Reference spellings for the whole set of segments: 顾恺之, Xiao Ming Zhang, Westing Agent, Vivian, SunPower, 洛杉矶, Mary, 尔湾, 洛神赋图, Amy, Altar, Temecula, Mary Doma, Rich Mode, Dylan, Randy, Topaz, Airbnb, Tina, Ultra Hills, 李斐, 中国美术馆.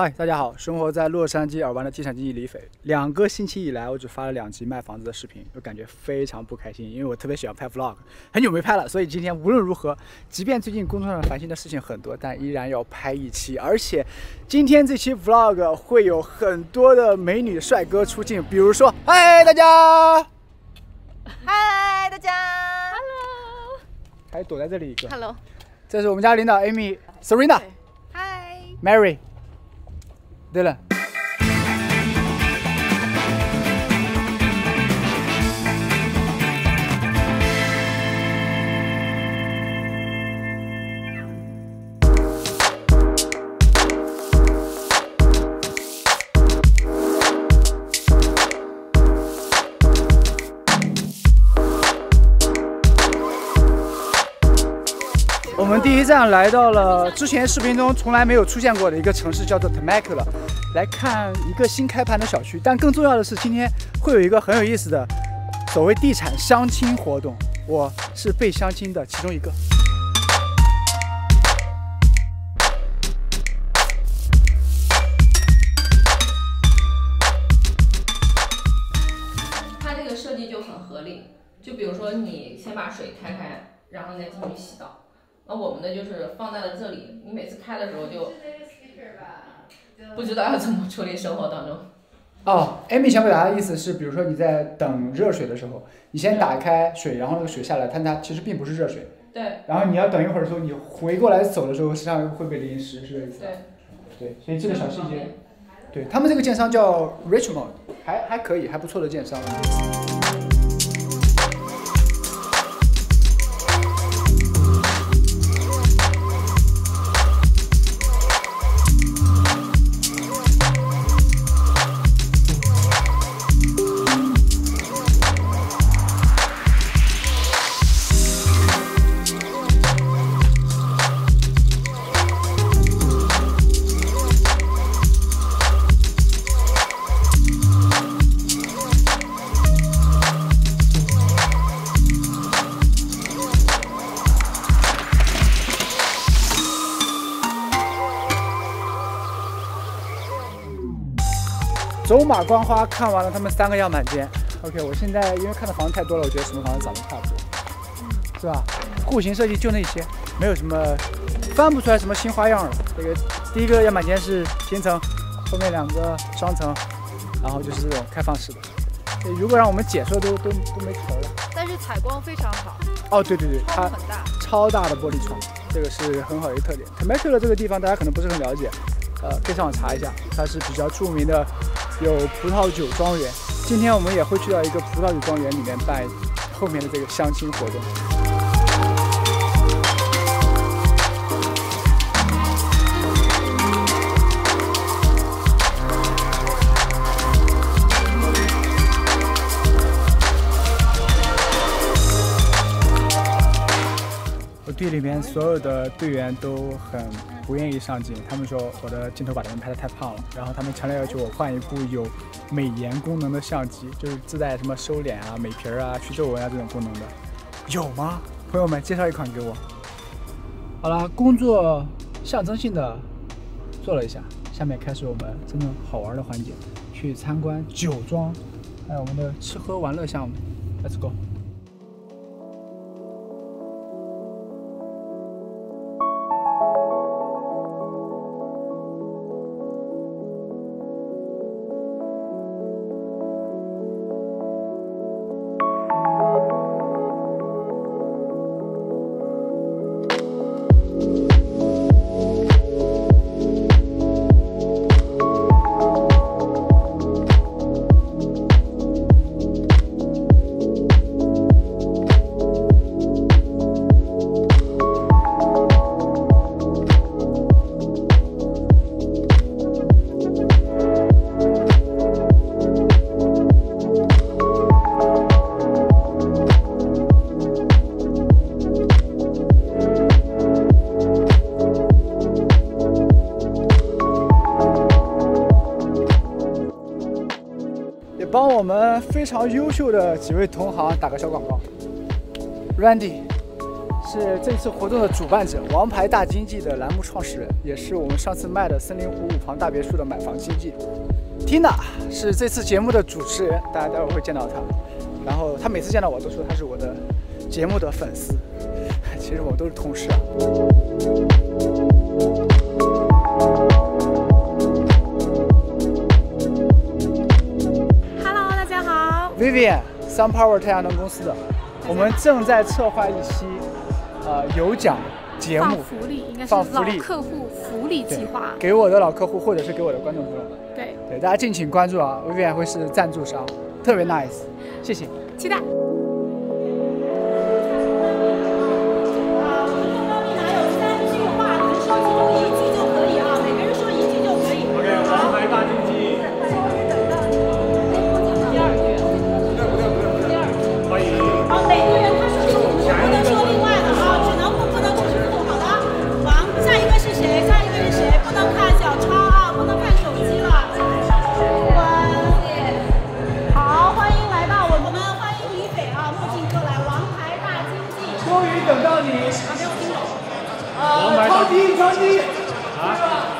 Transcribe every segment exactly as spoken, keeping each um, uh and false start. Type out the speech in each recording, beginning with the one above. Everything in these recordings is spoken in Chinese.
嗨，大家好！生活在洛杉矶尔湾的地产经纪李斐，两个星期以来，我只发了两集卖房子的视频，我感觉非常不开心，因为我特别喜欢拍 vlog， 很久没拍了，所以今天无论如何，即便最近工作上烦心的事情很多，但依然要拍一期。而且今天这期 vlog 会有很多的美女帅哥出镜，比如说，嗨大家，嗨大家 ，hello， 还躲在这里一个 ，hello， 这是我们家领导 Amy、Serena， 嗨 ，Mary。 对了，我们第一站来到了之前视频中从来没有出现过的一个城市，叫做 Temecula。 来看一个新开盘的小区，但更重要的是，今天会有一个很有意思的所谓地产相亲活动。我是被相亲的其中一个。它这个设计就很合理，就比如说你先把水开开，然后你再进去洗澡。那我们的就是放在了这里，你每次开的时候就。 不知道要怎么处理生活当中。哦 ，Amy 想表达的意思是，比如说你在等热水的时候，你先打开水，然后那个水下来，但它其实并不是热水。对。然后你要等一会儿的时候，你回过来走的时候，身上会被淋湿，是这意思。对。对，所以这个小细节，对他们这个建商叫 Rich Mode， 还还可以，还不错的建商。 走马观花看完了他们三个样板间 ，OK， 我现在因为看的房子太多了，我觉得什么房子长得差不多，是吧？户型设计就那些，没有什么翻不出来什么新花样了。这个第一个样板间是平层，后面两个双层，然后就是这种开放式的。如果让我们解说都都都没词了。但是采光非常好。哦，对对对，它很大，超大的玻璃窗，这个是很好的一个特点。Temecula 这个地方大家可能不是很了解，呃，可以上网查一下，它是比较著名的。 有葡萄酒庄园，今天我们也会去到一个葡萄酒庄园里面办后面的这个相亲活动。我队里面所有的队员都很。 不愿意上镜，他们说我的镜头把他们拍得太胖了，然后他们强烈要求我换一部有美颜功能的相机，就是自带什么收敛啊、美皮儿啊、去皱纹啊这种功能的，有吗？朋友们，介绍一款给我。好啦，工作象征性的做了一下，下面开始我们真正好玩的环节，去参观酒庄，还有我们的吃喝玩乐项目。Let's go。 帮我们非常优秀的几位同行打个小广告 ，Randy、是这次活动的主办者，王牌大经济的栏目创始人，也是我们上次卖的森林湖五房大别墅的买房经纪。Tina 是这次节目的主持人，大家待会儿会见到她。然后她每次见到我都说她是我的节目的粉丝，其实我们都是同事啊。Hello， 大家好 ，Vivian SunPower 太阳能公司的。 我们正在策划一期，呃，有奖节目，放福利，应该是老客户福利计划，给我的老客户或者是给我的观众朋友们。对对，大家敬请关注啊 ，Vivian 会是赞助商，特别 nice， 谢谢，期待。啊，我告诉你，还有三句话，你们说其中一句就可以啊，每个人说一句就可以。OK， 王牌大经济。第二句。不对不对不对不对。第二句。欢迎。 哦，每个人他说的，我们不能说另外的啊，只能不能重复。好的，王，下一个是谁？下一个是谁？不能看小抄啊，不能看手机了。关，好，欢迎来到我们欢迎李斐啊，墨镜哥来，王牌大经济。终于等到你。啊，没有听懂。呃，超低，超低。啊？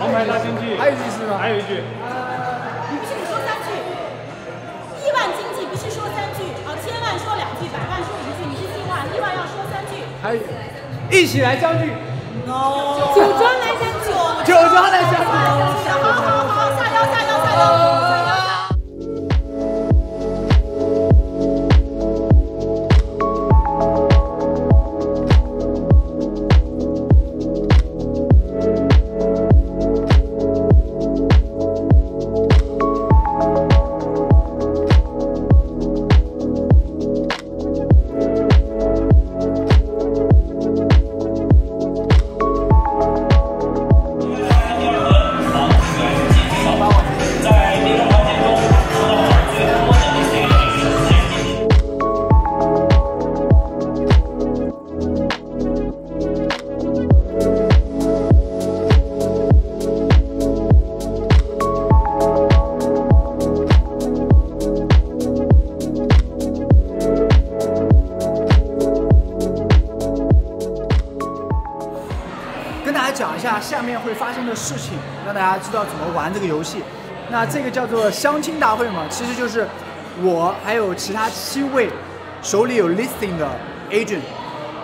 王牌大经济。还有一句是吗？还有一句。呃，你必须说三句。亿万经济必须说三句。 千万说两句，百万说一句，你是亿万，亿万要说三句。还有，一起来相聚。No。酒庄来相聚。酒庄来相聚。好好好，下腰下腰下事情让大家知道怎么玩这个游戏。那这个叫做相亲大会嘛，其实就是我还有其他七位手里有 listing 的 agent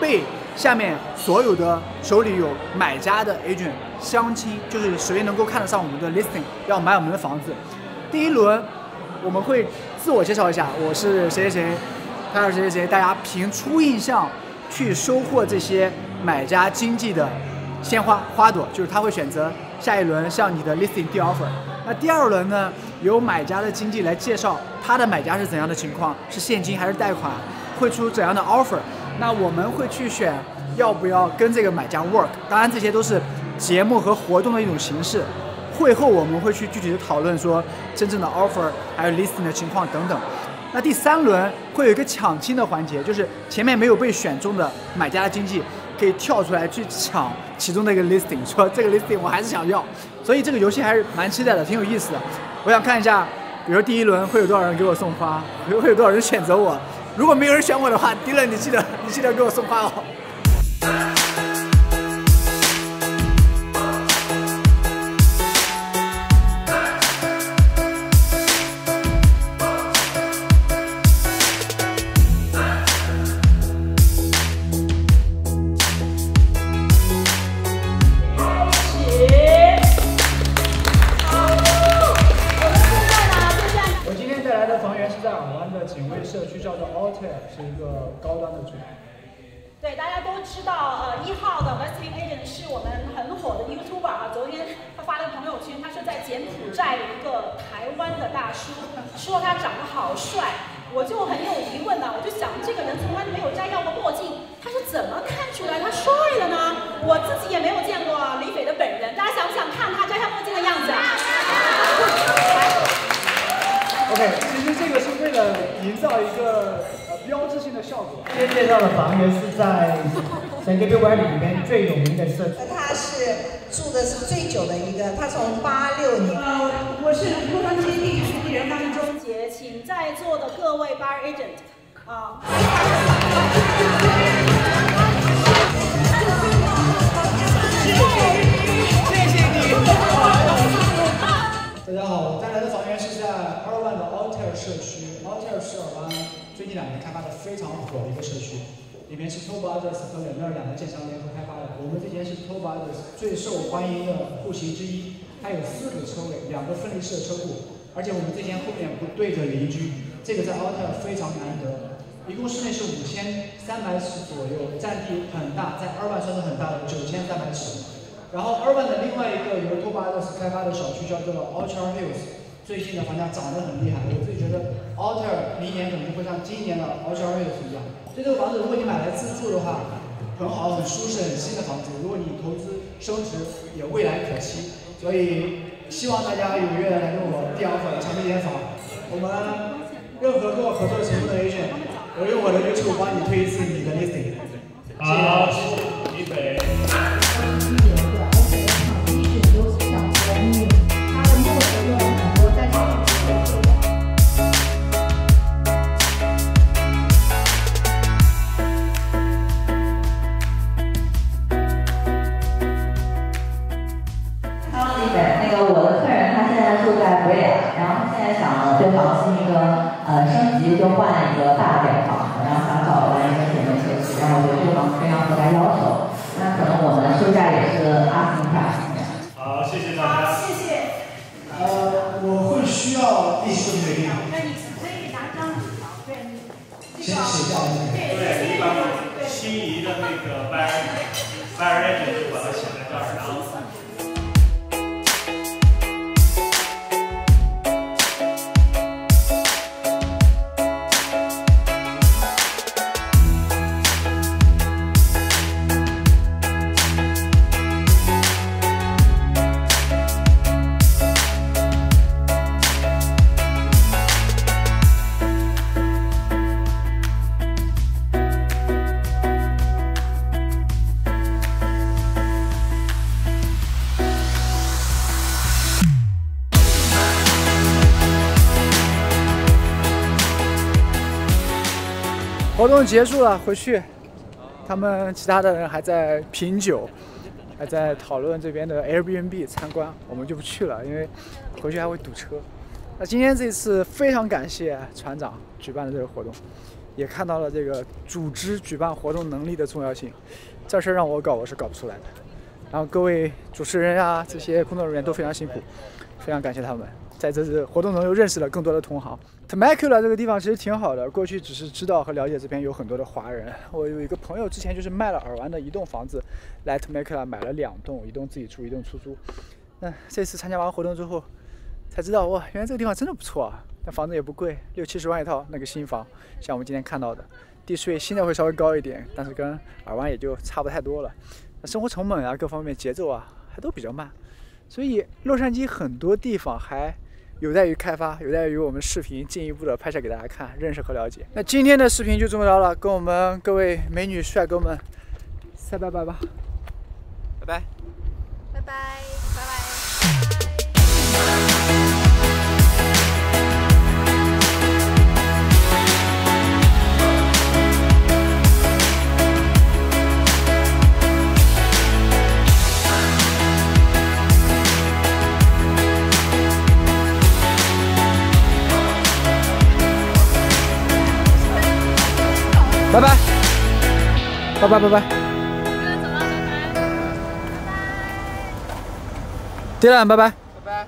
被下面所有的手里有买家的 agent 相亲，就是谁能够看得上我们的 listing， 要买我们的房子。第一轮我们会自我介绍一下，我是谁谁谁，他是谁谁谁，大家凭初印象去收获这些买家经济的。 鲜花花朵就是他会选择下一轮向你的 listing 递 offer。那第二轮呢，由买家的经纪来介绍他的买家是怎样的情况，是现金还是贷款，会出怎样的 offer。那我们会去选要不要跟这个买家 work。当然这些都是节目和活动的一种形式。会后我们会去具体的讨论说真正的 offer， 还有 listing 的情况等等。那第三轮会有一个抢亲的环节，就是前面没有被选中的买家的经纪。 可以跳出来去抢其中的一个 listing， 说这个 listing 我还是想要，所以这个游戏还是蛮期待的，挺有意思的。我想看一下，比如说第一轮会有多少人给我送花，会有多少人选择我。如果没有人选我的话，迪伦你记得你记得给我送花哦。是一个高端的组合。对，大家都知道，呃，一号的 Westing Agent 是我们很火的 YouTuber 啊。昨天他发了个朋友圈，他说在柬埔寨有一个台湾的大叔，说他长得好帅，我就很有疑问呢、啊。我就想，这个人从来没有摘掉过墨镜，他是怎么看出来他帅的呢？我自己也没有见过李斐的本人，大家想不想看他摘下墨镜的样子啊？来 ，OK， 其实这个是为了营造一个。 标志性的效果。今天介绍的房源是在整个六百里里面最有名的社区。他是住的是最久的一个，他从八六年。呃，我是洛杉矶地区艺人范中杰，请在座的各位bar agent 啊。大家好，我带来的房源是在二万的 Altar 社区。Altar 是尔湾最近两年开发的非常火的一个社区，里面是 Topaz 和冷面两个建商联合开发的。我们这间是 Topaz 最受欢迎的户型之一，它有四个车位，两个分离式的车库，而且我们这间后面不对着邻居，这个在 Altar 非常难得。一共室内是五千三百尺左右，占地很大，在二万算是很大的，九千三百尺。 然后二万的另外一个由 Topaz 开发的小区叫做 Ultra Hills， 最近的房价涨得很厉害，我自己觉得 Altar 明年可能会像今年的 Ultra Hills 一样。所以这个房子，如果你买来自住的话，很好，很舒适，很新的房子。如果你投资升值，也未来可期。所以希望大家踊跃来跟我递 offer， 抢这间房。我们任何跟我合作的成功的 agent， 我用我的 YouTube 帮你推一次你的 listing。好，李北。 活动结束了，回去，他们其他的人还在品酒，还在讨论这边的 Airbnb 参观，我们就不去了，因为回去还会堵车。那今天这次非常感谢船长举办的这个活动，也看到了这个组织举办活动能力的重要性。这事让我搞，我是搞不出来的。然后各位主持人啊，这些工作人员都非常辛苦，非常感谢他们。 在这次活动中又认识了更多的同行。Temecula 这个地方其实挺好的，过去只是知道和了解这边有很多的华人。我有一个朋友之前就是卖了尔湾的一栋房子，来 Temecula 买了两栋，一栋自己住，一栋出租。那这次参加完活动之后，才知道哇，原来这个地方真的不错啊！那房子也不贵，六七十万一套，那个新房，像我们今天看到的，地税现在会稍微高一点，但是跟尔湾也就差不太多了。那生活成本啊，各方面节奏啊，还都比较慢，所以洛杉矶很多地方还。 有待于开发，有待于我们视频进一步的拍摄给大家看，认识和了解。那今天的视频就这么着了，跟我们各位美女帅哥们 say 拜拜吧，拜拜，拜拜，拜拜。拜拜，拜拜拜拜。Dylan，拜拜。拜拜。